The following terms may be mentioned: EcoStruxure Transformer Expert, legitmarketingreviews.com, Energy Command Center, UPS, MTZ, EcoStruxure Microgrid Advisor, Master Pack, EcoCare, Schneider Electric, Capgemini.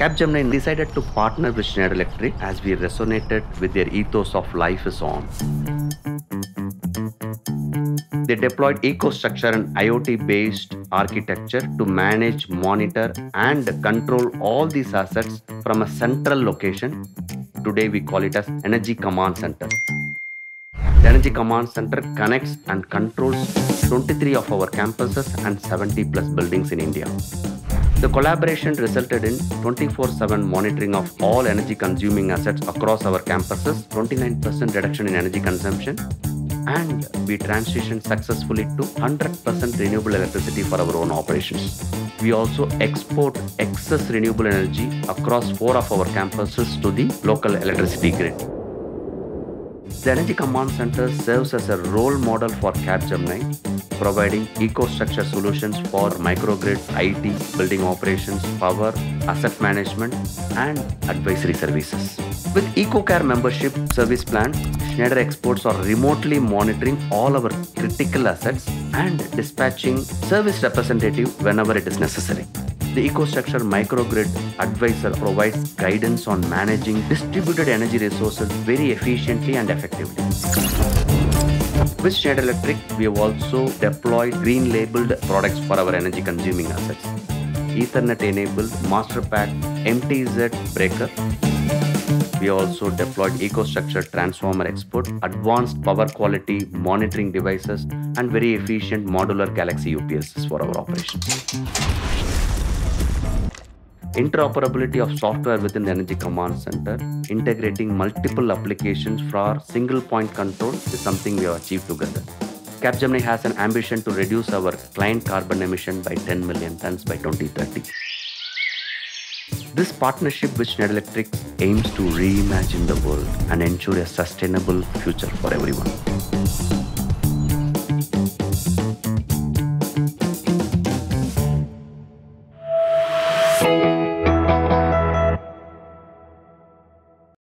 Capgemini decided to partner with Schneider Electric as we resonated with their ethos of life is on. They deployed EcoStruxure and IoT-based architecture to manage, monitor, and control all these assets from a central location. Today we call it as Energy Command Center. The Energy Command Center connects and controls 23 of our campuses and 70+ buildings in India. The collaboration resulted in 24/7 monitoring of all energy-consuming assets across our campuses, 29% reduction in energy consumption, and we transitioned successfully to 100% renewable electricity for our own operations. We also export excess renewable energy across 4 of our campuses to the local electricity grid. The Energy Command Center serves as a role model for Capgemini, providing EcoStruxure solutions for microgrids, IT, building operations, power, asset management, and advisory services. With EcoCare membership service plan, Schneider experts are remotely monitoring all our critical assets and dispatching service representative whenever it is necessary. The EcoStruxure Microgrid Advisor provides guidance on managing distributed energy resources very efficiently and effectively. With Schneider Electric, we have also deployed green-labeled products for our energy-consuming assets. Ethernet-enabled Master Pack MTZ breaker. We also deployed EcoStruxure Transformer Expert, advanced power quality monitoring devices, and very efficient modular Galaxy UPS for our operations. Interoperability of software within the Energy Command Center, integrating multiple applications for single point control is something we have achieved together. Capgemini has an ambition to reduce our client carbon emission by 10 million tons by 2030. This partnership with Schneider Electric aims to reimagine the world and ensure a sustainable future for everyone.